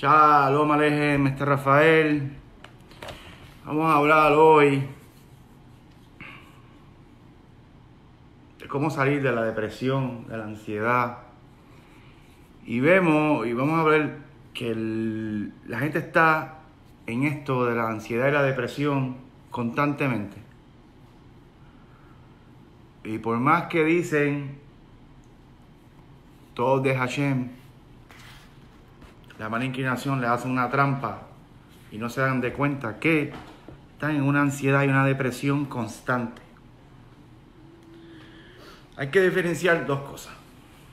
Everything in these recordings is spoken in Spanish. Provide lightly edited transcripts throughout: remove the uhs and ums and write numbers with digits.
Shalom Alejem, este Rafael. Vamos a hablar hoy de cómo salir de la depresión, de la ansiedad. Y vamos a ver que la gente está en esto de la ansiedad y la depresión constantemente. Y por más que dicen, todo de Hashem, la mala inclinación le hace una trampa y no se dan de cuenta que están en una ansiedad y una depresión constante. Hay que diferenciar dos cosas.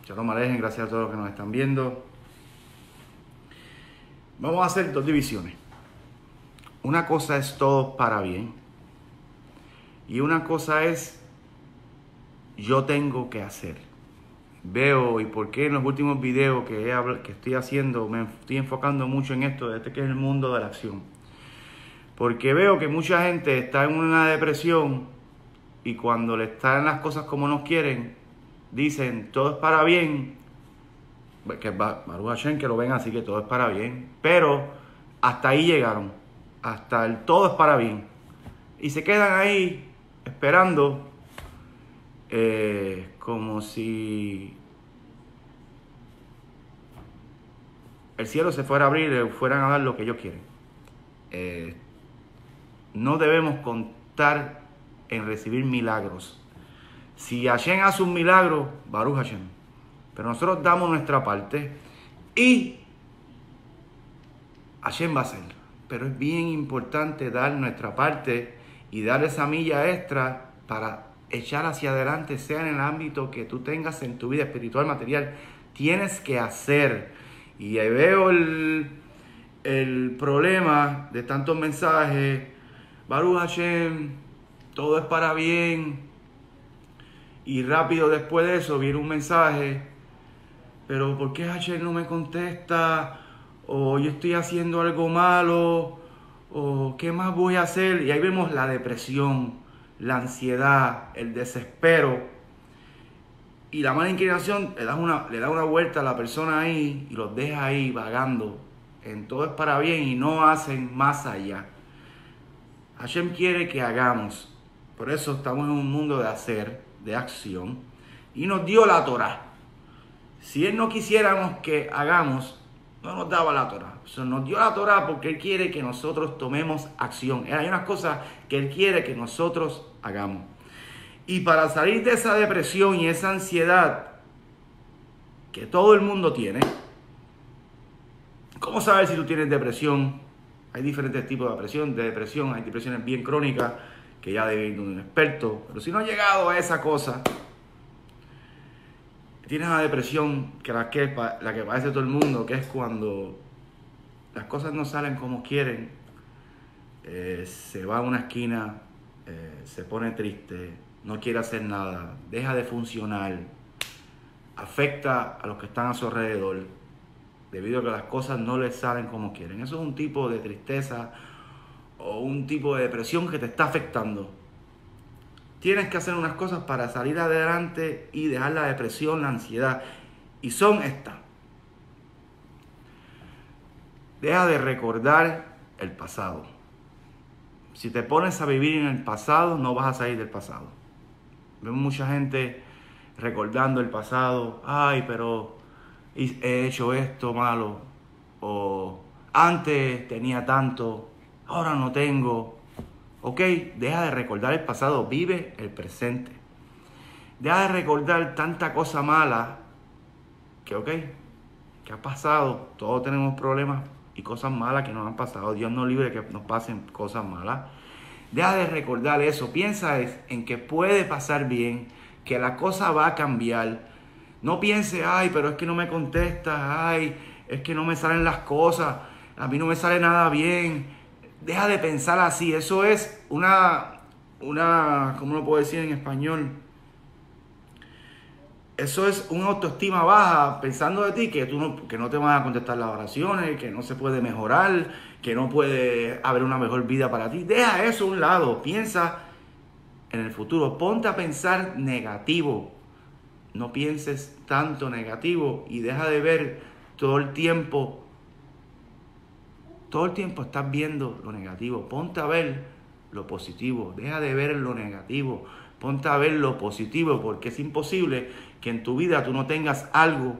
Shalom Alejem, gracias a todos los que nos están viendo. Vamos a hacer dos divisiones. Una cosa es todo para bien y una cosa es yo tengo que hacer. Veo y por qué en los últimos videos que estoy haciendo me estoy enfocando mucho en esto, desde que es el mundo de la acción. Porque veo que mucha gente está en una depresión y cuando le están las cosas como nos quieren, dicen todo es para bien. Que Baruch Hashem que lo ven así que todo es para bien. Pero hasta ahí llegaron, hasta el todo es para bien. Y se quedan ahí esperando. Como si el cielo se fuera a abrir y fueran a dar lo que ellos quieren. No debemos contar en recibir milagros. Si Hashem hace un milagro, Baruch Hashem. Pero nosotros damos nuestra parte y Hashem va a hacer. Pero es bien importante dar nuestra parte y dar esa milla extra para echar hacia adelante, sea en el ámbito que tú tengas en tu vida espiritual, material. Tienes que hacer. Y ahí veo el problema de tantos mensajes. Baruch Hashem, todo es para bien. Y rápido después de eso viene un mensaje. Pero ¿por qué Hashem no me contesta? O yo estoy haciendo algo malo. O ¿qué más voy a hacer? Y ahí vemos la depresión, la ansiedad, el desespero y la mala inclinación le da una vuelta a la persona ahí y los deja ahí vagando en todo es para bien y no hacen más allá. Hashem quiere que hagamos, por eso estamos en un mundo de hacer, de acción, y nos dio la Torah. Si Él no quisiéramos que hagamos, no nos daba la Torah. O sea, nos dio la Torah porque Él quiere que nosotros tomemos acción. Hay unas cosas que Él quiere que nosotros hagamos. Y para salir de esa depresión y esa ansiedad que todo el mundo tiene, ¿cómo saber si tú tienes depresión? Hay diferentes tipos de depresión. Hay depresiones bien crónicas que ya debe ir un experto. Pero si no has llegado a esa cosa, tienes una depresión que padece todo el mundo, que es cuando las cosas no salen como quieren, se va a una esquina, se pone triste, no quiere hacer nada, deja de funcionar, afecta a los que están a su alrededor, debido a que las cosas no les salen como quieren. Eso es un tipo de tristeza o un tipo de depresión que te está afectando. Tienes que hacer unas cosas para salir adelante y dejar la depresión, la ansiedad. Y son estas. Deja de recordar el pasado. Si te pones a vivir en el pasado, no vas a salir del pasado. Vemos mucha gente recordando el pasado. Ay, pero he hecho esto malo. O antes tenía tanto, ahora no tengo. Ok, deja de recordar el pasado, vive el presente. Deja de recordar tanta cosa mala que ha pasado. Todos tenemos problemas y cosas malas que nos han pasado. Dios nos libre que nos pasen cosas malas. Deja de recordar eso. Piensa en que puede pasar bien, que la cosa va a cambiar. No piense, ay, pero es que no me contesta, ay, es que no me salen las cosas, a mí no me sale nada bien. Deja de pensar así. Eso es una ¿cómo lo puedo decir en español? Eso es una autoestima baja, pensando de ti que no te van a contestar las oraciones, que no se puede mejorar, que no puede haber una mejor vida para ti. Deja eso a un lado. Piensa en el futuro. Ponte a pensar negativo. No pienses tanto negativo y deja de ver todo el tiempo Todo el tiempo estás viendo lo negativo. Ponte a ver lo positivo. Deja de ver lo negativo. Ponte a ver lo positivo, porque es imposible que en tu vida tú no tengas algo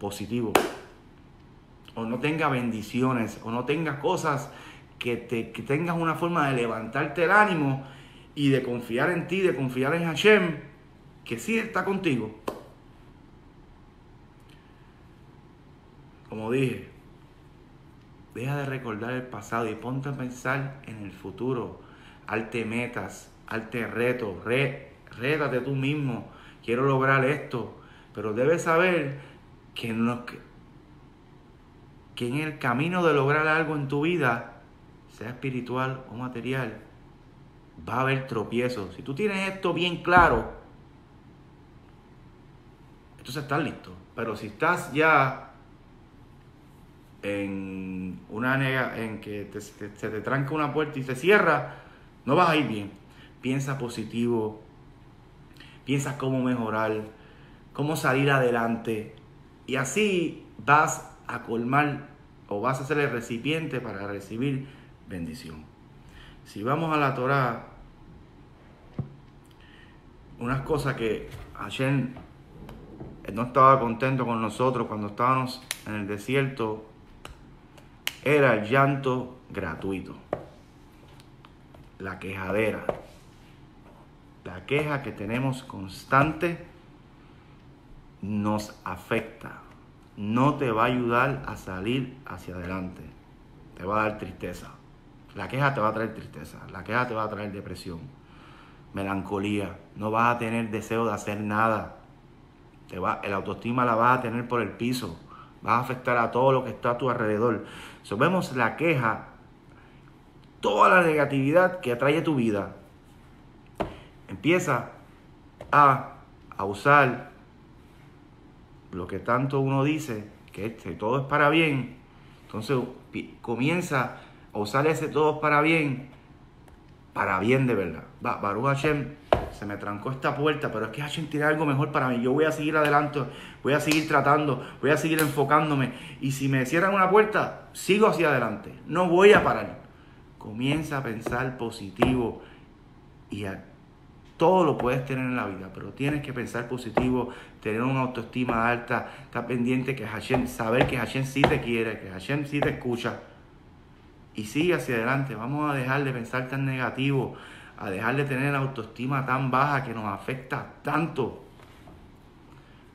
positivo, o no tengas bendiciones, o no tengas cosas que tengas una forma de levantarte el ánimo y de confiar en ti, de confiar en Hashem, que sí está contigo. Como dije, deja de recordar el pasado y ponte a pensar en el futuro. Hazte metas, hazte retos, rétate tú mismo. Quiero lograr esto, pero debes saber que en el camino de lograr algo en tu vida, sea espiritual o material, va a haber tropiezos. Si tú tienes esto bien claro, entonces estás listo. Pero si estás ya en que se te tranca una puerta y se cierra, no vas a ir bien. Piensa positivo, piensa cómo mejorar, cómo salir adelante, y así vas a colmar, o vas a ser el recipiente para recibir bendición. Si vamos a la Torah, unas cosas que Hashem no estaba contento con nosotros cuando estábamos en el desierto, era el llanto gratuito, la quejadera, la queja que tenemos constante nos afecta, no te va a ayudar a salir hacia adelante, te va a dar tristeza, la queja te va a traer tristeza, la queja te va a traer depresión, melancolía, no vas a tener deseo de hacer nada, el autoestima la vas a tener por el piso. Vas a afectar a todo lo que está a tu alrededor. So, vemos la queja, toda la negatividad que atrae a tu vida. Empieza a usar lo que tanto uno dice, que todo es para bien. Entonces comienza a usar ese todo es para bien de verdad. Va, Baruch Hashem, se me trancó esta puerta, pero es que Hashem tiene algo mejor para mí. Yo voy a seguir adelante, voy a seguir tratando, voy a seguir enfocándome. Y si me cierran una puerta, sigo hacia adelante. No voy a parar. Comienza a pensar positivo. Y todo lo puedes tener en la vida, pero tienes que pensar positivo, tener una autoestima alta, estar pendiente que Hashem, saber que Hashem sí te quiere, que Hashem sí te escucha. Y sigue hacia adelante. Vamos a dejar de pensar tan negativo, a dejar de tener la autoestima tan baja que nos afecta tanto.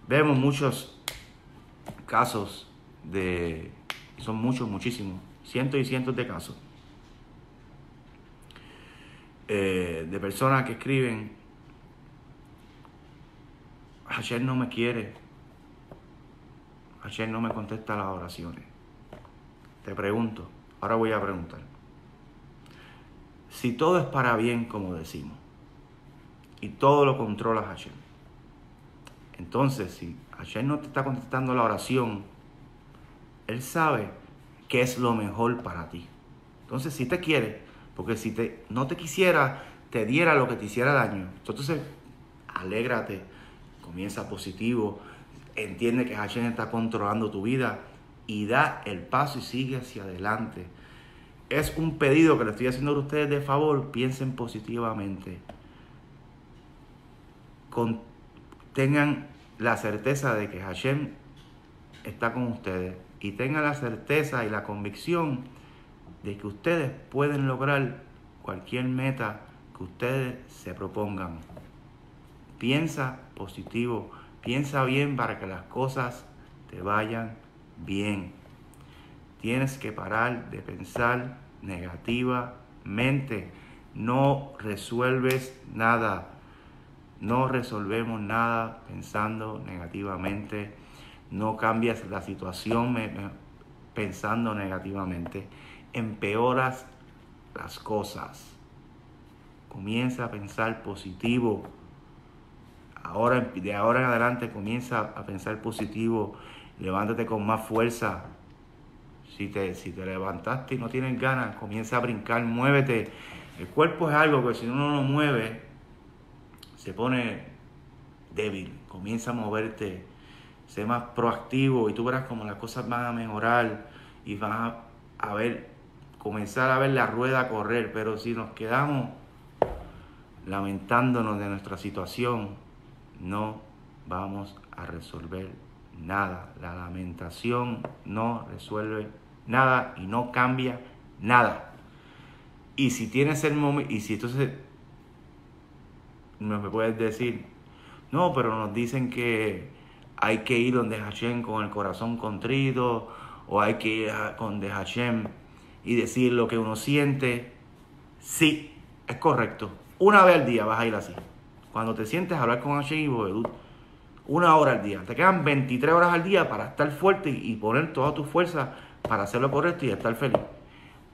Vemos muchos casos de... son muchos, muchísimos, cientos y cientos de casos de personas que escriben: Hashem no me quiere, Hashem no me contesta las oraciones. Te pregunto, ahora voy a preguntar, si todo es para bien, como decimos, y todo lo controla Hashem, entonces si Hashem no te está contestando la oración, Él sabe qué es lo mejor para ti. Entonces si te quiere, porque si no te quisiera, te diera lo que te hiciera daño. Entonces alégrate, comienza positivo, entiende que Hashem está controlando tu vida y da el paso y sigue hacia adelante. Es un pedido que le estoy haciendo a ustedes de favor. Piensen positivamente. Tengan la certeza de que Hashem está con ustedes. Y tengan la certeza y la convicción de que ustedes pueden lograr cualquier meta que ustedes se propongan. Piensa positivo. Piensa bien para que las cosas te vayan bien. Tienes que parar de pensar negativamente. No resuelves nada. No resolvemos nada pensando negativamente. No cambias la situación pensando negativamente. Empeoras las cosas. Comienza a pensar positivo. De ahora en adelante comienza a pensar positivo. Levántate con más fuerza. Si te levantaste y no tienes ganas, comienza a brincar, muévete. El cuerpo es algo que si uno no lo mueve, se pone débil. Comienza a moverte, sé más proactivo y tú verás como las cosas van a mejorar y vas a ver comenzar a ver la rueda correr. Pero si nos quedamos lamentándonos de nuestra situación, no vamos a resolver nada. La lamentación no resuelve nada y no cambia nada. Y si tienes el momento, y si entonces me puedes decir, no, pero nos dicen que hay que ir donde Hashem con el corazón contrito, o hay que ir donde Hashem y decir lo que uno siente. Sí, es correcto. Una vez al día vas a ir así. Cuando te sientes a hablar con Hashem y Bovedut, 1 hora al día. Te quedan 23 horas al día para estar fuerte y poner toda tu fuerza para hacer lo correcto y estar feliz.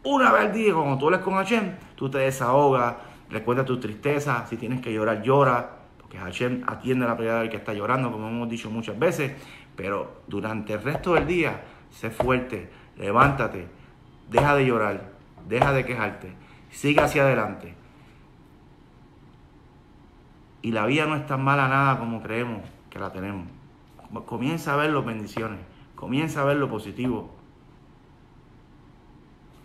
1 vez al día, cuando tú hablas con Hashem, tú te desahogas, recuerda tus tristezas. Si tienes que llorar, llora, porque Hashem atiende la plegada del que está llorando, como hemos dicho muchas veces. Pero durante el resto del día, sé fuerte, levántate, deja de llorar, deja de quejarte, sigue hacia adelante. Y la vida no es tan mala nada como creemos que la tenemos. Comienza a ver las bendiciones, comienza a ver lo positivo,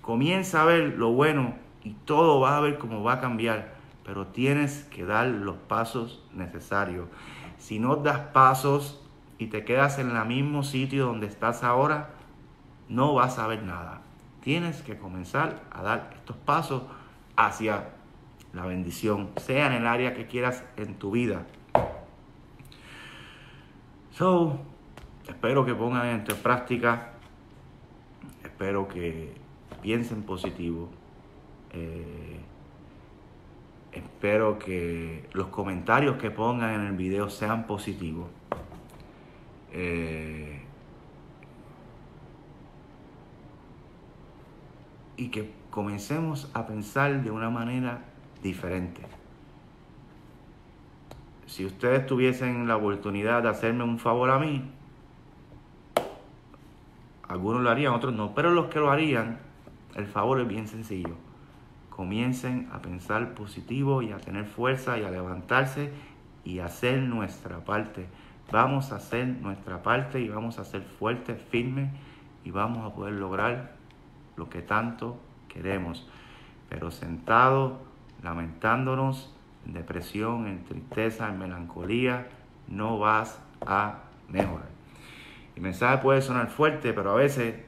comienza a ver lo bueno y todo va a ver cómo va a cambiar. Pero tienes que dar los pasos necesarios. Si no das pasos y te quedas en el mismo sitio donde estás ahora, no vas a ver nada. Tienes que comenzar a dar estos pasos hacia la bendición, sea en el área que quieras en tu vida. So, espero que pongan en práctica, espero que piensen positivo, espero que los comentarios que pongan en el video sean positivos. Y que comencemos a pensar de una manera diferente. Si ustedes tuviesen la oportunidad de hacerme un favor a mí, algunos lo harían, otros no, pero los que lo harían, el favor es bien sencillo. Comiencen a pensar positivo y a tener fuerza y a levantarse y a hacer nuestra parte. Vamos a hacer nuestra parte y vamos a ser fuertes, firmes, y vamos a poder lograr lo que tanto queremos. Pero sentados, lamentándonos, en depresión, en tristeza, en melancolía, no vas a mejorar. El mensaje puede sonar fuerte, pero a veces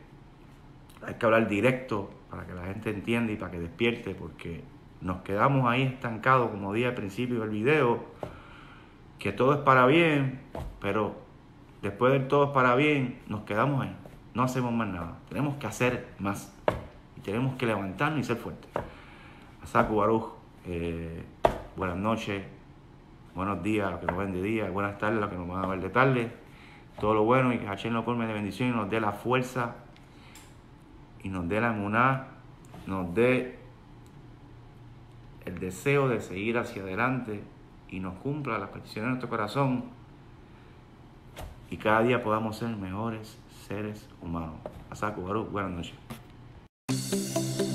hay que hablar directo para que la gente entienda y para que despierte, porque nos quedamos ahí estancados, como dije al principio del video, que todo es para bien, pero después del todo es para bien, nos quedamos ahí. No hacemos más nada. Tenemos que hacer más. Y tenemos que levantarnos y ser fuertes. Asaku Baruj, buenas noches, buenos días a los que nos ven de día, buenas tardes a los que nos van a ver de tarde. Todo lo bueno, y que Hashem nos colme de bendición y nos dé la fuerza y nos dé la emuná, nos dé el deseo de seguir hacia adelante y nos cumpla las peticiones de nuestro corazón, y cada día podamos ser mejores seres humanos. Hashem Baruch, buenas noches.